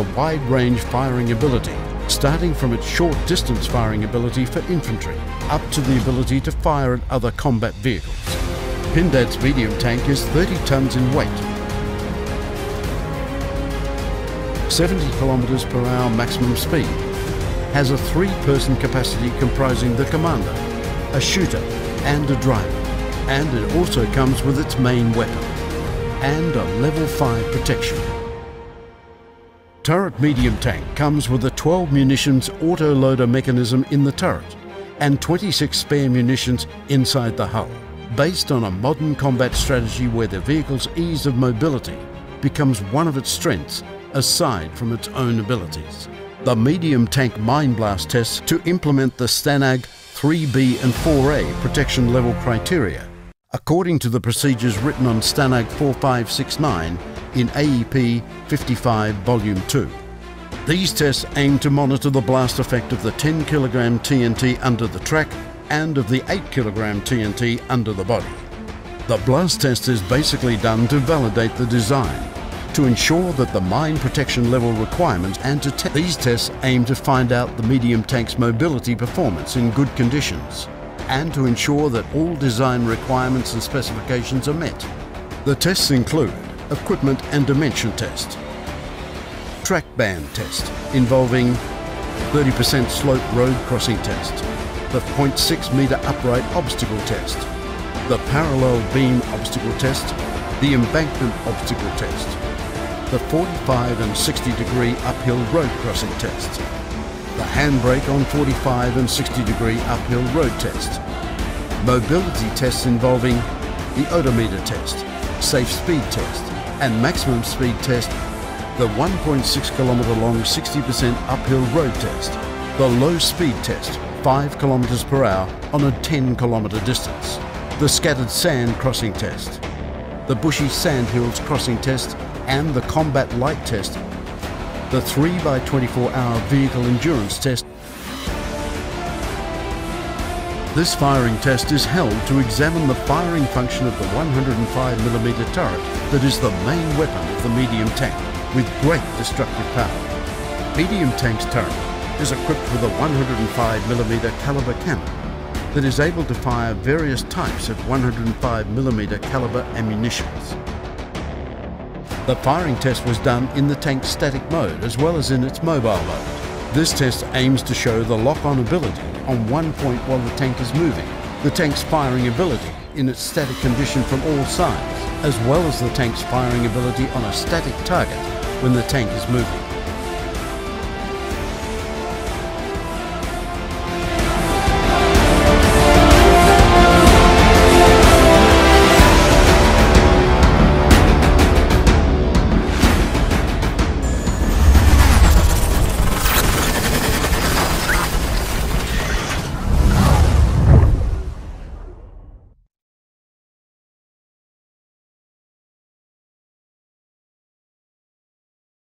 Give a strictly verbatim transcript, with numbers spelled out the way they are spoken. a wide-range firing ability, starting from its short-distance firing ability for infantry, up to the ability to fire at other combat vehicles. Pindad's medium tank is thirty tonnes in weight, seventy kilometres per hour maximum speed, has a three-person capacity comprising the commander, a shooter and a driver, and it also comes with its main weapon and a level five protection. Turret medium tank comes with a twelve munitions auto-loader mechanism in the turret and twenty-six spare munitions inside the hull, based on a modern combat strategy where the vehicle's ease of mobility becomes one of its strengths aside from its own abilities. The medium tank mine blast tests to implement the STANAG three B and four A protection level criteria according to the procedures written on STANAG forty-five sixty-nine in A E P fifty-five Volume two. These tests aim to monitor the blast effect of the ten kilogram T N T under the track and of the eight kilogram T N T under the body. The blast test is basically done to validate the design, to ensure that the mine protection level requirements, and to test. These tests aim to find out the medium tank's mobility performance in good conditions and to ensure that all design requirements and specifications are met. The tests include equipment and dimension test, track band test involving thirty percent slope road crossing test, the zero point six metre upright obstacle test, the parallel beam obstacle test, the embankment obstacle test, the forty-five and sixty degree uphill road crossing test, the handbrake on forty-five and sixty degree uphill road test, mobility tests involving the odometer test, safe speed test, and maximum speed test, the one point six kilometre long sixty percent uphill road test, the low speed test, five kilometres per hour on a ten kilometre distance, the scattered sand crossing test, the bushy sandhills crossing test, and the combat light test, the three by twenty-four hour vehicle endurance test. This firing test is held to examine the firing function of the one hundred five millimetre turret that is the main weapon of the medium tank, with great destructive power. Medium tank's turret is equipped with a one hundred five millimetre calibre cannon that is able to fire various types of one hundred five millimetre calibre ammunitions. The firing test was done in the tank's static mode as well as in its mobile mode. This test aims to show the lock-on ability on one point while the tank is moving, the tank's firing ability in its static condition from all sides, as well as the tank's firing ability on a static target when the tank is moving.